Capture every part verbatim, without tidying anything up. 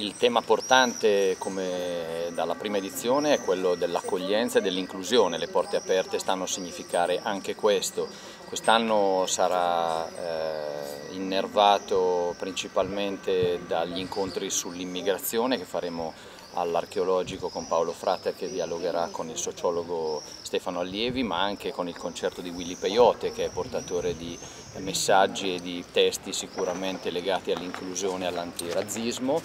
Il tema portante, come dalla prima edizione, è quello dell'accoglienza e dell'inclusione. Le porte aperte stanno a significare anche questo. Quest'anno sarà eh, innervato principalmente dagli incontri sull'immigrazione che faremo all'archeologico con Paolo Fratter, che dialogherà con il sociologo Stefano Allievi, ma anche con il concerto di Willie Peyote, che è portatore di messaggi e di testi sicuramente legati all'inclusione e all'antirazzismo,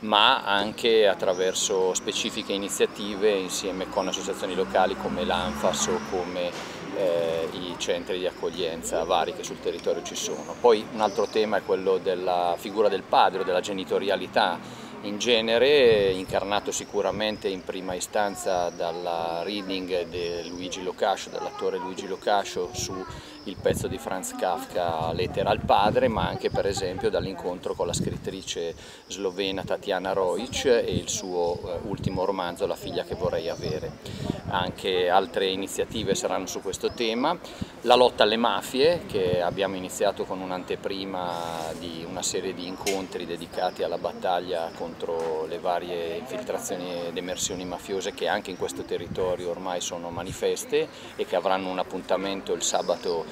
ma anche attraverso specifiche iniziative insieme con associazioni locali come l'Anfas o come eh, i centri di accoglienza vari che sul territorio ci sono. Poi un altro tema è quello della figura del padre o della genitorialità in genere, incarnato sicuramente in prima istanza dalla reading di Luigi Lo Cascio, dell'attore Luigi Lo Cascio, su il pezzo di Franz Kafka Lettera al padre, ma anche per esempio dall'incontro con la scrittrice slovena Tatiana Roic e il suo ultimo romanzo La figlia che vorrei avere. Anche altre iniziative saranno su questo tema. La lotta alle mafie, che abbiamo iniziato con un'anteprima di una serie di incontri dedicati alla battaglia contro contro le varie infiltrazioni ed emersioni mafiose, che anche in questo territorio ormai sono manifeste e che avranno un appuntamento il sabato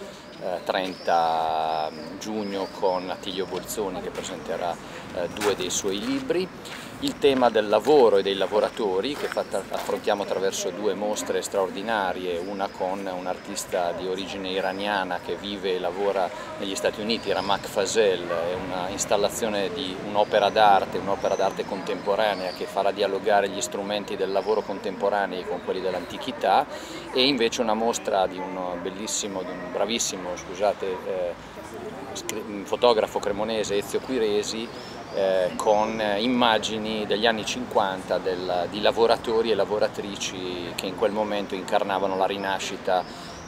eh, trenta giugno con Attilio Bolzoni, che presenterà eh, due dei suoi libri. Il tema del lavoro e dei lavoratori, che affrontiamo attraverso due mostre straordinarie, una con un artista di origine iraniana che vive e lavora negli Stati Uniti, Ramak Fazel, è una installazione di un'opera d'arte, un'opera d'arte contemporanea che farà dialogare gli strumenti del lavoro contemporanei con quelli dell'antichità, e invece una mostra di un bellissimo, di un bravissimo, scusate, eh, fotografo cremonese, Ezio Quiresi, Eh, con eh, immagini degli anni cinquanta del, di lavoratori e lavoratrici che in quel momento incarnavano la rinascita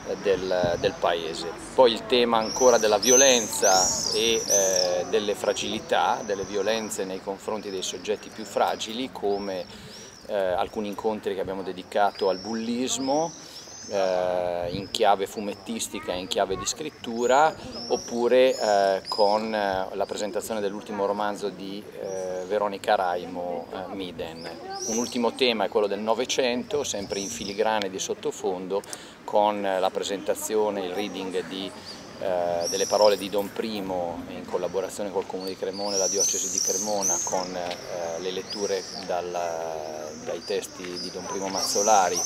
eh, del, del paese. Poi il tema ancora della violenza e eh, delle fragilità, delle violenze nei confronti dei soggetti più fragili, come eh, alcuni incontri che abbiamo dedicato al bullismo, Eh, in chiave fumettistica, in chiave di scrittura, oppure eh, con la presentazione dell'ultimo romanzo di eh, Veronica Raimo, eh, Miden. Un ultimo tema è quello del Novecento, sempre in filigrane di sottofondo, con la presentazione, il reading di Eh, delle parole di Don Primo in collaborazione col Comune di Cremona e la Diocesi di Cremona, con eh, le letture dalla, dai testi di Don Primo Mazzolari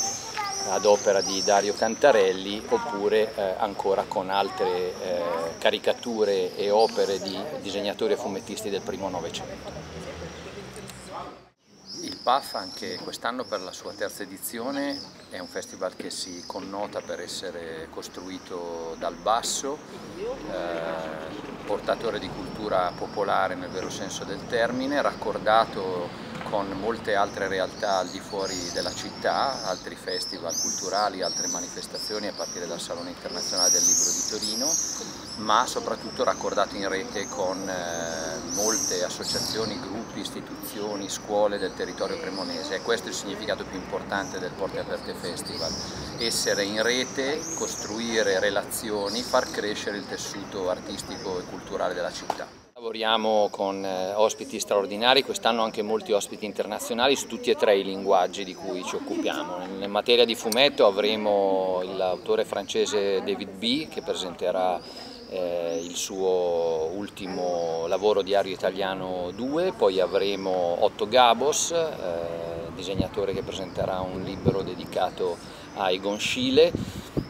ad opera di Dario Cantarelli, oppure eh, ancora con altre eh, caricature e opere di disegnatori e fumettisti del primo Novecento. Il P A F, anche quest'anno per la sua terza edizione, è un festival che si connota per essere costruito dal basso, eh, portatore di cultura popolare nel vero senso del termine, raccordato con molte altre realtà al di fuori della città, altri festival culturali, altre manifestazioni a partire dal Salone Internazionale del Libro di Torino, ma soprattutto raccordato in rete con eh, molte associazioni, gruppi, istituzioni, scuole del territorio cremonese. E questo è il significato più importante del Porte Aperte Festival: essere in rete, costruire relazioni, far crescere il tessuto artistico e culturale della città. Lavoriamo con ospiti straordinari, quest'anno anche molti ospiti internazionali su tutti e tre i linguaggi di cui ci occupiamo. In materia di fumetto avremo l'autore francese David B, che presenterà eh, il suo ultimo lavoro, Diario Italiano due, poi avremo Otto Gabos, eh, disegnatore che presenterà un libro dedicato a Egon Schiele,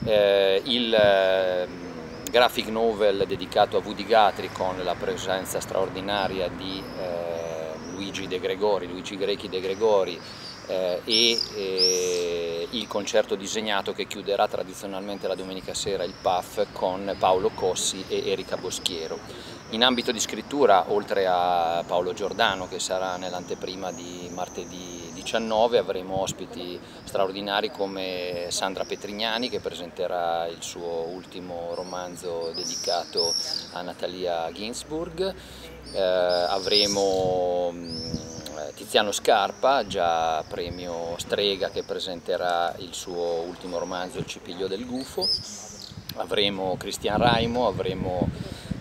eh, il eh, graphic novel dedicato a Vudigatri con la presenza straordinaria di eh, Luigi De Gregori, Luigi Grechi De Gregori, eh, e eh, il concerto disegnato che chiuderà tradizionalmente la domenica sera il P A F con Paolo Cossi e Erika Boschiero. In ambito di scrittura, oltre a Paolo Giordano, che sarà nell'anteprima di martedì diciannove, avremo ospiti straordinari come Sandra Petrignani, che presenterà il suo ultimo romanzo dedicato a Natalia Ginzburg, eh, avremo eh, Tiziano Scarpa, già premio Strega, che presenterà il suo ultimo romanzo Il Cipiglio del Gufo, avremo Cristian Raimo, avremo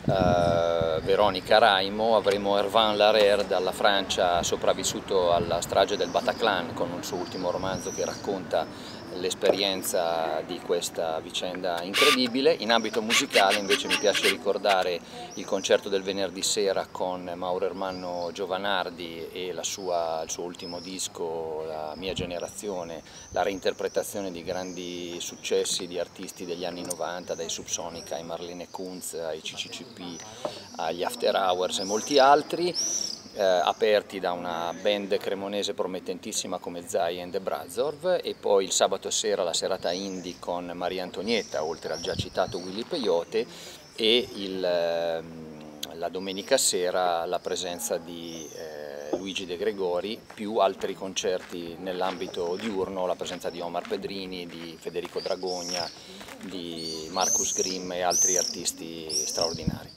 eh, Veronica Raimo, avremo Hervé Larère dalla Francia, sopravvissuto alla strage del Bataclan, con il suo ultimo romanzo che racconta l'esperienza di questa vicenda incredibile. In ambito musicale invece mi piace ricordare il concerto del venerdì sera con Mauro Ermanno Giovanardi e la sua, il suo ultimo disco, La mia generazione, la reinterpretazione di grandi successi di artisti degli anni novanta, dai Subsonica ai Marlene Kunz, ai C C C P, agli After Hours e molti altri. Eh, aperti da una band cremonese promettentissima come Zai and the Brazov, e poi il sabato sera la serata indie con Maria Antonietta, oltre al già citato Willie Peyote, e il, eh, la domenica sera la presenza di eh, Luigi De Gregori, più altri concerti nell'ambito diurno, la presenza di Omar Pedrini, di Federico Dragogna, di Marcus Grimm e altri artisti straordinari.